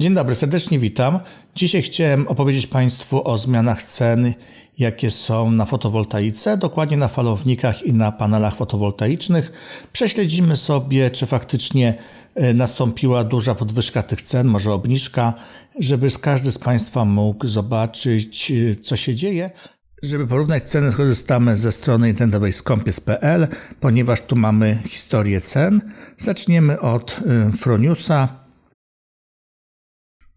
Dzień dobry, serdecznie witam. Dzisiaj chciałem opowiedzieć Państwu o zmianach cen, jakie są na fotowoltaice, dokładnie na falownikach i na panelach fotowoltaicznych. Prześledzimy sobie, czy faktycznie nastąpiła duża podwyżka tych cen, może obniżka, żeby każdy z Państwa mógł zobaczyć, co się dzieje. Żeby porównać ceny, skorzystamy ze strony internetowej skapiec.pl, ponieważ tu mamy historię cen. Zaczniemy od Froniusa.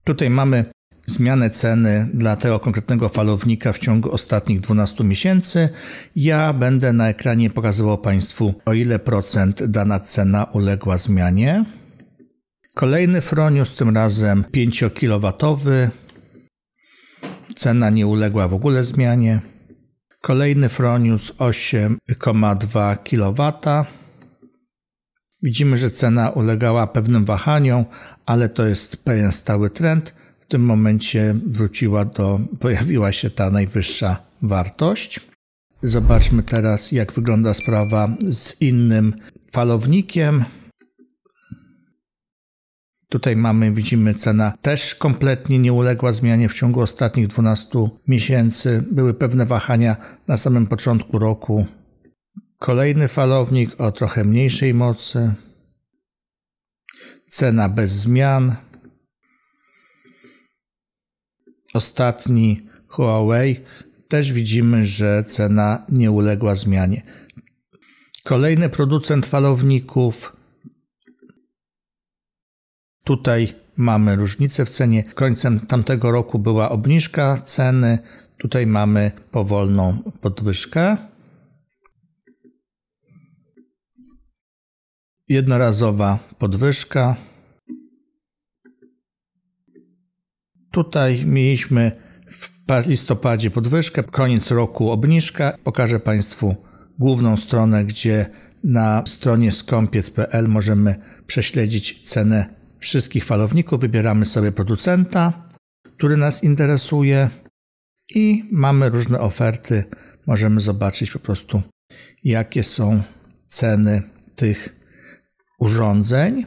Tutaj mamy zmianę ceny dla tego konkretnego falownika w ciągu ostatnich 12 miesięcy. Ja będę na ekranie pokazywał Państwu, o ile procent dana cena uległa zmianie. Kolejny Fronius, tym razem 5 kW. Cena nie uległa w ogóle zmianie. Kolejny Fronius 8,2 kW. Widzimy, że cena ulegała pewnym wahaniom, ale to jest pewien stały trend. W tym momencie pojawiła się ta najwyższa wartość. Zobaczmy teraz, jak wygląda sprawa z innym falownikiem. Tutaj widzimy, cena też kompletnie nie uległa zmianie w ciągu ostatnich 12 miesięcy. Były pewne wahania na samym początku roku. Kolejny falownik o trochę mniejszej mocy. Cena bez zmian. Ostatni Huawei. Też widzimy, że cena nie uległa zmianie. Kolejny producent falowników. Tutaj mamy różnicę w cenie. Końcem tamtego roku była obniżka ceny. Tutaj mamy powolną podwyżkę. Jednorazowa podwyżka. Tutaj mieliśmy w listopadzie podwyżkę, koniec roku obniżka. Pokażę Państwu główną stronę, gdzie na stronie skapiec.pl możemy prześledzić cenę wszystkich falowników. Wybieramy sobie producenta, który nas interesuje i mamy różne oferty. Możemy zobaczyć po prostu, jakie są ceny tych urządzeń.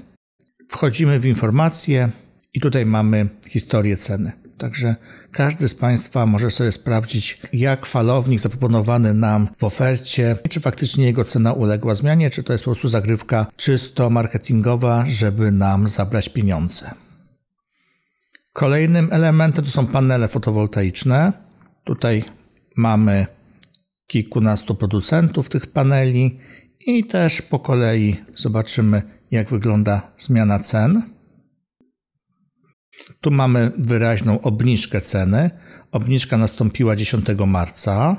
Wchodzimy w informacje i tutaj mamy historię ceny. Także każdy z Państwa może sobie sprawdzić, jak falownik zaproponowany nam w ofercie, czy faktycznie jego cena uległa zmianie, czy to jest po prostu zagrywka czysto marketingowa, żeby nam zabrać pieniądze. Kolejnym elementem to są panele fotowoltaiczne. Tutaj mamy kilkunastu producentów tych paneli. I też po kolei zobaczymy, jak wygląda zmiana cen. Tu mamy wyraźną obniżkę ceny. Obniżka nastąpiła 10 marca.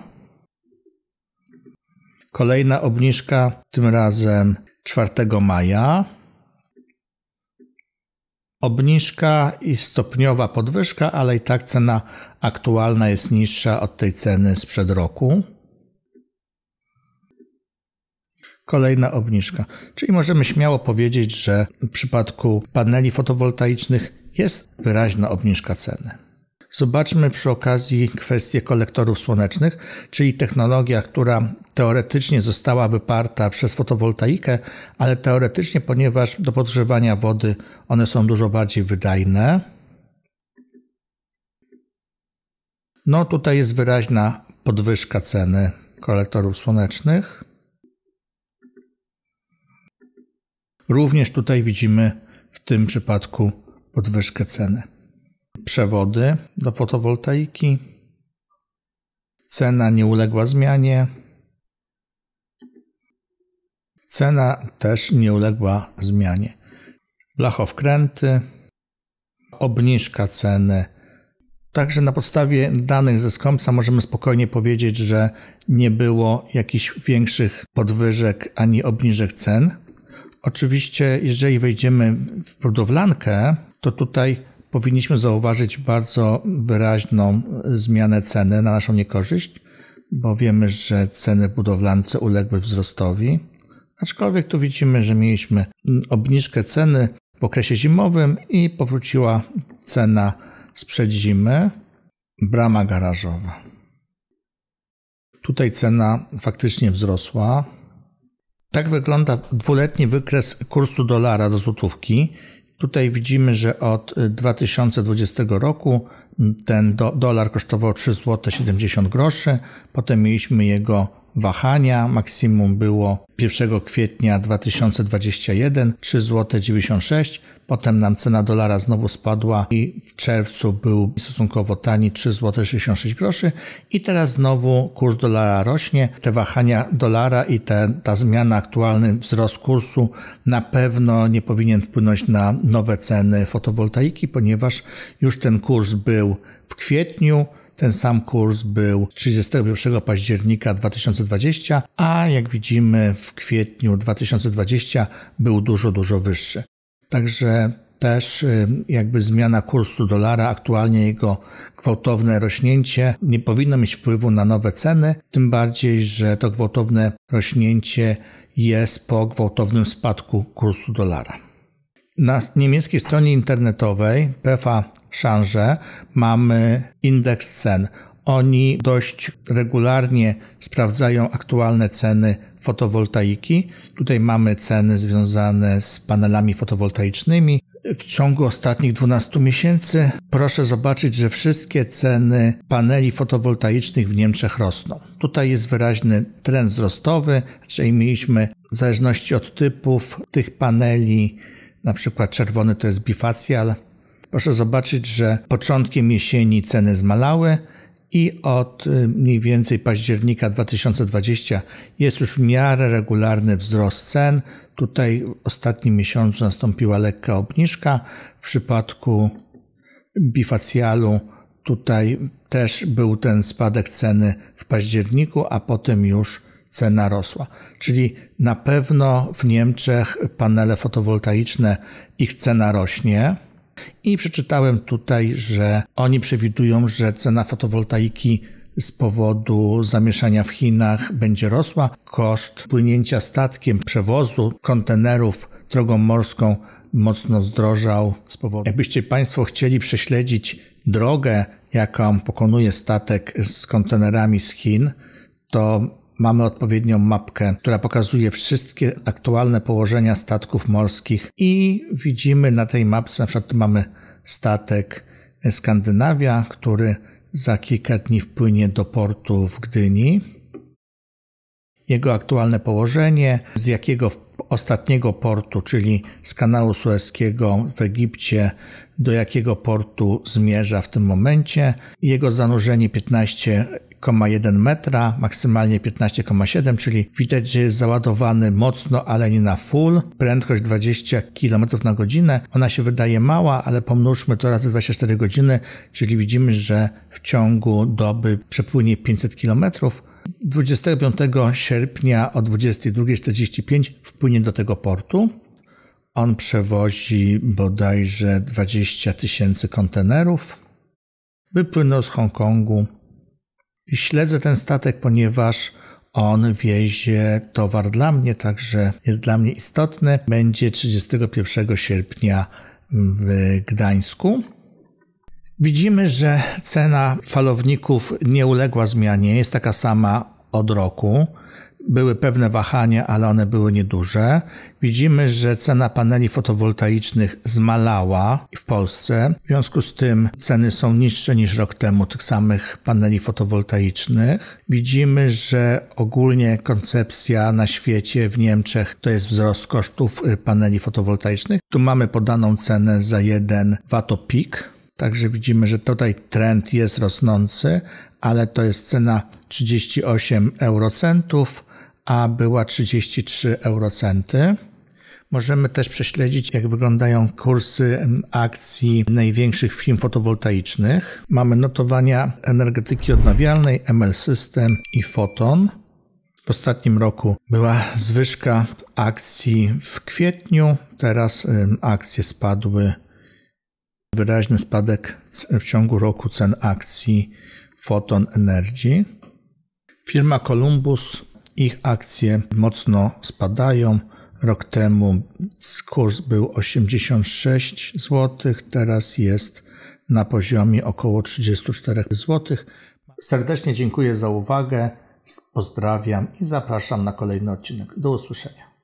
Kolejna obniżka, tym razem 4 maja. Obniżka i stopniowa podwyżka, ale i tak cena aktualna jest niższa od tej ceny sprzed roku. Kolejna obniżka. Czyli możemy śmiało powiedzieć, że w przypadku paneli fotowoltaicznych jest wyraźna obniżka ceny. Zobaczmy przy okazji kwestię kolektorów słonecznych, czyli technologia, która teoretycznie została wyparta przez fotowoltaikę, ale teoretycznie, ponieważ do podgrzewania wody one są dużo bardziej wydajne. No tutaj jest wyraźna podwyżka ceny kolektorów słonecznych. Również tutaj widzimy w tym przypadku podwyżkę ceny. Przewody do fotowoltaiki. Cena nie uległa zmianie. Cena też nie uległa zmianie. Blachowkręty. Obniżka ceny. Także na podstawie danych ze Skąpca możemy spokojnie powiedzieć, że nie było jakichś większych podwyżek ani obniżek cen. Oczywiście, jeżeli wejdziemy w budowlankę, to tutaj powinniśmy zauważyć bardzo wyraźną zmianę ceny na naszą niekorzyść, bo wiemy, że ceny w budowlance uległy wzrostowi. Aczkolwiek tu widzimy, że mieliśmy obniżkę ceny w okresie zimowym i powróciła cena sprzed zimy. Brama garażowa. Tutaj cena faktycznie wzrosła. Tak wygląda dwuletni wykres kursu dolara do złotówki Tutaj widzimy, że od 2020 roku ten dolar kosztował 3,70 zł, potem mieliśmy jego wahania, maksimum było 1 kwietnia 2021 3,96 zł, potem nam cena dolara znowu spadła i w czerwcu był stosunkowo tani 3,66 zł i teraz znowu kurs dolara rośnie. Te wahania dolara i ta zmiana, aktualny wzrost kursu na pewno nie powinien wpłynąć na nowe ceny fotowoltaiki, ponieważ już ten kurs był w kwietniu. Ten sam kurs był 31 października 2020, a jak widzimy w kwietniu 2020 był dużo, dużo wyższy. Także też jakby zmiana kursu dolara, aktualnie jego gwałtowne rośnięcie nie powinno mieć wpływu na nowe ceny, tym bardziej, że to gwałtowne rośnięcie jest po gwałtownym spadku kursu dolara. Na niemieckiej stronie internetowej PVXchange mamy indeks cen. Oni dość regularnie sprawdzają aktualne ceny fotowoltaiki. Tutaj mamy ceny związane z panelami fotowoltaicznymi. W ciągu ostatnich 12 miesięcy proszę zobaczyć, że wszystkie ceny paneli fotowoltaicznych w Niemczech rosną. Tutaj jest wyraźny trend wzrostowy, czyli mieliśmy w zależności od typów tych paneli, na przykład czerwony to jest bifacjal. Proszę zobaczyć, że początkiem jesieni ceny zmalały i od mniej więcej października 2020 jest już w miarę regularny wzrost cen. Tutaj w ostatnim miesiącu nastąpiła lekka obniżka. W przypadku bifacjalu tutaj też był ten spadek ceny w październiku, a potem już cena rosła. Czyli na pewno w Niemczech panele fotowoltaiczne, ich cena rośnie. I przeczytałem tutaj, że oni przewidują, że cena fotowoltaiki z powodu zamieszania w Chinach będzie rosła. Koszt płynięcia statkiem, przewozu kontenerów drogą morską mocno zdrożał z powodu. Jakbyście Państwo chcieli prześledzić drogę, jaką pokonuje statek z kontenerami z Chin, to mamy odpowiednią mapkę, która pokazuje wszystkie aktualne położenia statków morskich i widzimy na tej mapce, na przykład tu mamy statek Skandynawia, który za kilka dni wpłynie do portu w Gdyni. Jego aktualne położenie, z jakiego ostatniego portu, czyli z kanału Sueskiego w Egipcie, do jakiego portu zmierza w tym momencie. Jego zanurzenie 15,1 metra, maksymalnie 15,7, czyli widać, że jest załadowany mocno, ale nie na full. Prędkość 20 km na godzinę. Ona się wydaje mała, ale pomnóżmy to razy 24 godziny, czyli widzimy, że w ciągu doby przepłynie 500 km. 25 sierpnia o 22:45 wpłynie do tego portu. On przewozi bodajże 20 000 kontenerów. Wypłynął z Hongkongu. Śledzę ten statek, ponieważ on wiezie towar dla mnie, także jest dla mnie istotny. Będzie 31 sierpnia w Gdańsku. Widzimy, że cena falowników nie uległa zmianie, jest taka sama od roku. Były pewne wahania, ale one były nieduże. Widzimy, że cena paneli fotowoltaicznych zmalała w Polsce. W związku z tym ceny są niższe niż rok temu tych samych paneli fotowoltaicznych. Widzimy, że ogólnie koncepcja na świecie, w Niemczech, to jest wzrost kosztów paneli fotowoltaicznych. Tu mamy podaną cenę za 1 watopik. Także widzimy, że tutaj trend jest rosnący, ale to jest cena 38 eurocentów, a była 33 eurocenty. Możemy też prześledzić, jak wyglądają kursy akcji największych firm fotowoltaicznych. Mamy notowania energetyki odnawialnej, ML System i Photon. W ostatnim roku była zwyżka akcji w kwietniu, teraz akcje spadły. Wyraźny spadek w ciągu roku cen akcji Photon Energy. Firma Columbus, ich akcje mocno spadają. Rok temu kurs był 86 zł, teraz jest na poziomie około 34 zł. Serdecznie dziękuję za uwagę, pozdrawiam i zapraszam na kolejny odcinek. Do usłyszenia.